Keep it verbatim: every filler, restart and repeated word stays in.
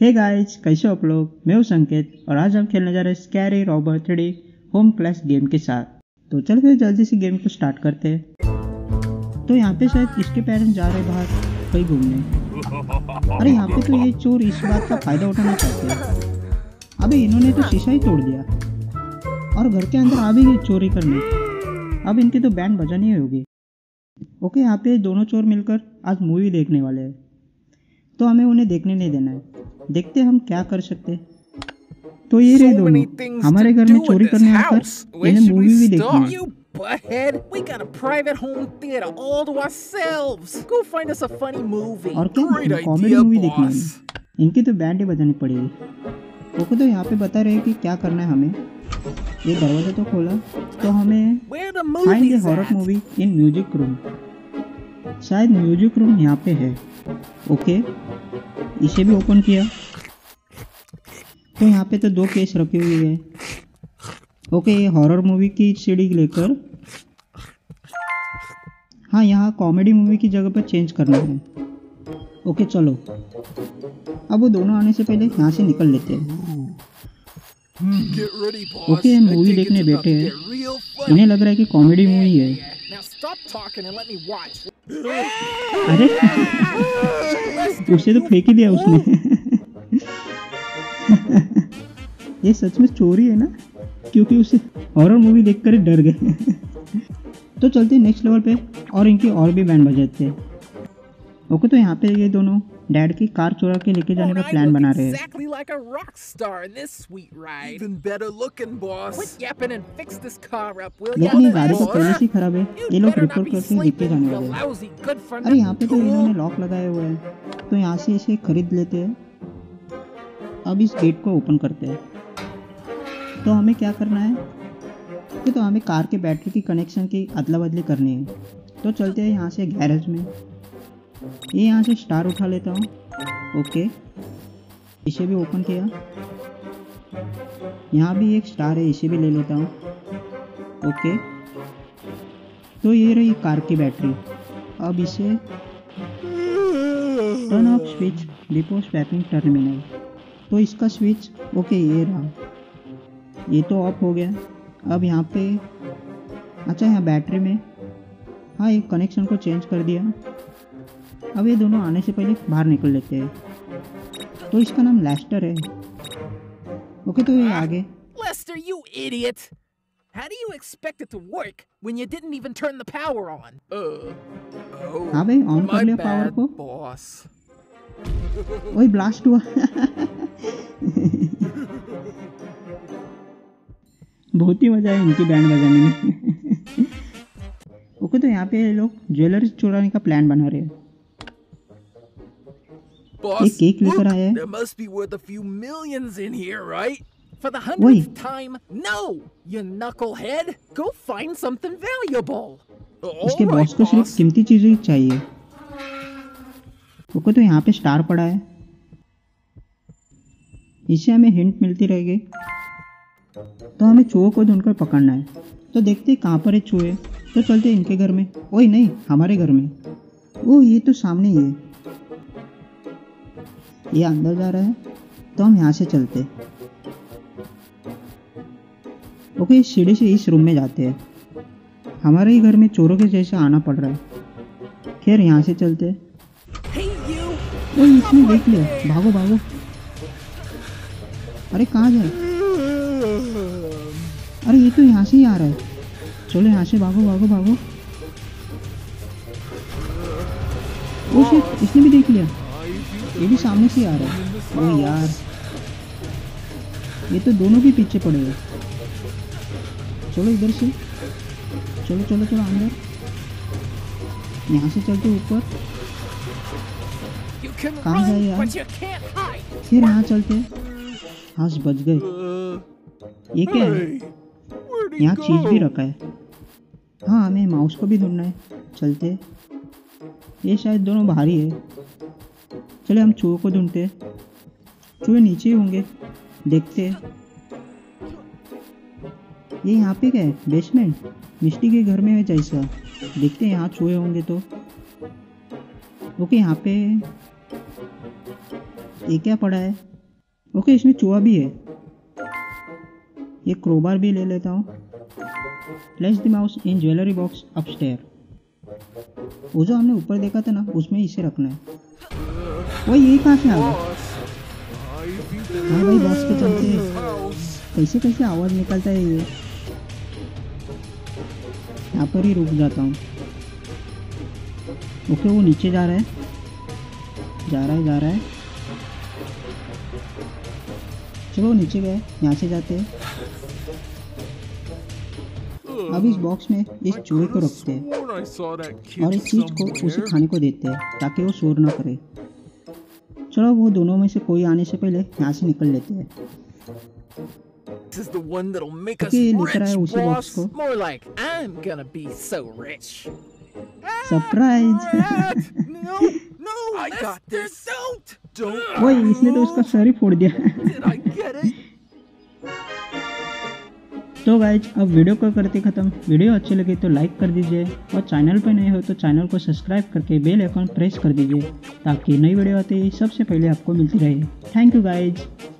Hey guys, कैसे हो आप लोग। मैं हूं संकेत और आज हम खेलने जा रहे हैं scary robber three D home class game के साथ। तो चल फिर जल्दी से गेम को स्टार्ट करते हैं। तो यहाँ पे शायद इसके पेरेंट्स जा रहे बाहर कहीं घूमने। अरे यहाँ पे तो ये चोर इस बात का फायदा उठाना चाहते हैं। अभी इन्होंने तो शीशा ही तोड़ दिया और घर के अंदर आ भी गए चोरी करने। अब इनकी तो बैंड बजानी होगी। ओके, यहाँ पे दोनों चोर मिलकर आज मूवी देखने वाले हैं, तो हमें उन्हें देखने नहीं देना है। देखते हम क्या कर सकते। तो ये रहे दोनों, हमारे घर में चोरी करने आकर इन्हें मूवी भी देखनी है। और क्या कॉमेडी मूवी देखनी है। इनकी तो बैंड ही बजानी पड़ेगी। ओके, तो यहाँ पे बता रहे कि क्या करना है हमें। ये दरवाजा तो खोला, तो हमें find the horror movie in music room. शायद म्यूजिक रूम यहाँ पे है। ओके, इसे भी ओपन किया, तो यहाँ पे तो दो केस रखे हुए हैं। ओके, ये हॉरर मूवी की सीडी लेकर, हाँ यहाँ कॉमेडी मूवी की जगह पर चेंज करना है। ओके चलो, अब वो दोनों आने से पहले यहाँ से निकल लेते हैं। ओके, okay, मूवी देखने बैठे हैं। उन्हें लग रहा है कि कॉमेडी मूवी है। अरे उसे तो फेंक ही दिया उसने। ये सच में चोरी है ना, क्योंकि उसे हॉरर मूवी देखकर ही डर गए। तो चलते नेक्स्ट लेवल पे और इनकी और भी बैंड बजाते हैं। ओके okay, तो यहाँ पे ये दोनों डैड की कार चुरा के लेके जाने का प्लान बना रहे हैं। लेकिन गाड़ी तो पहले से खराब है, ये लोग रिपेयर करके लेके जाने वाले हैं। अरे यहाँ पे तो इन्होंने लॉक लगाया हुआ है, तो यहाँ से इसे खरीद लेते हैं। अब इस गेट को ओपन करते हैं। तो हमें क्या करना है, तो हमें कार के बैटरी की कनेक्शन की अदला बदली करनी है। तो चलते हैं यहाँ से गैरेज में। ये यहाँ से स्टार उठा लेता हूँ। ओके, इसे भी ओपन किया, यहाँ भी एक स्टार है, इसे भी ले लेता हूँ। ओके, तो ये रही कार की बैटरी। अब इसे turn off switch depot swapping terminal, तो इसका स्विच ओके ये रहा, ये तो ऑफ हो गया। अब यहाँ पे अच्छा, यहाँ बैटरी में हाँ ये कनेक्शन को चेंज कर दिया। अब ये दोनों आने से पहले बाहर निकल लेते हैं। तो इसका नाम लेस्टर है। ओके, तो ये आगे Lester, you idiot, how do you expect it to work when you didn't even turn the power on. हां भाई, ऑन कर लिया पावर को। ओए ब्लास्ट हुआ। बहुत ही मजा है इनकी बैंड बजाने में। ओके, तो यहाँ पे लोग ज्वेलरी चुराने का प्लान बना रहे हैं। Boss, एक केक लेकर आया है। There must be worth a few millions in here, right? For the hundredth time, no, you knucklehead, go find something valuable. इसके बॉस को सिर्फ कीमती चीजें ही चाहिए। ओके, तो यहाँ पे स्टार पड़ा है, इससे हमें हिंट मिलती रहेगी। तो हमें चूहों को ढूंढकर पकड़ना है। तो देखते हैं कहाँ पर है चूहे। तो चलते इनके घर में। ओए नहीं, हमारे घर में। ओ ये तो सामने ही है। ये अंदर जा रहा है, तो हम यहाँ से चलते। ओके, इस सीढ़ी से इस रूम में जाते हैं। हमारे ही घर में चोरों के जैसे आना पड़ रहा है। खैर यहाँ से चलते। ओ इसने देख लिया, भागो भागो। अरे कहाँ जाए, अरे ये तो यहाँ से ही आ रहा है। चलो यहाँ से भागो भागो भागो। ओ शिट, इसने भी देख लिया, ये भी सामने से आ रहा है। ओ यार, ये तो दोनों के पीछे पड़े हैं। चलो इधर से, चलो चलो चलो अंदर। यहाँ से चलते ऊपर, कहाँ गए यार। फिर यहाँ चलते, हाँ बच गए। ये क्या है, यहाँ चीज भी रखा है। हाँ, हमें माउस को भी ढूंढना है। चलते, ये शायद दोनों भारी है। चले हम चूहों को ढूंढते हैं। चूहे नीचे होंगे, देखते हैं। ये यहाँ पे क्या है, बेसमेंट मिस्टी के घर में है जैसा। देखते हैं यहाँ चूहे होंगे तो। ओके, यहाँ पे ये क्या पड़ा है, ओके, इसमें चूहा भी है, ये क्रोबार भी ले लेता हूँ। Place the mouse in jewellery box upstair. वो जो हमने ऊपर देखा था ना, उसमें इसे रखना है। वो ये कहाँ से आ गया? हाँ भाई, बस के चलते कैसे कैसे आवाज़ निकलता है ये। यहाँ पर ही रुक जाता हूँ। ओके, वो नीचे जा रहा है, जा रहा है, जा रहा है। चलो नीचे गए, यहाँ से जाते हैं। अब इस बॉक्स में इस चूहे को रखते हैं और इस चीज को उसे खाने को देते हैं ताकि वो शोर ना करे। चलो, वो दोनों में से कोई आने से पहले यहाँ से निकल लेते हैं। ये लेकर आया उसी बॉक्स को। Surprise! I got this. Don't. Don't. वो इसने तो उसका सर ही फोड़ दिया। तो गाइज, अब वीडियो को करते खत्म। वीडियो अच्छी लगी तो लाइक कर दीजिए और चैनल पर नए हो तो चैनल को सब्सक्राइब करके बेल आइकन प्रेस कर दीजिए ताकि नई वीडियो आते ही सबसे पहले आपको मिलती रहे। Thank you guys.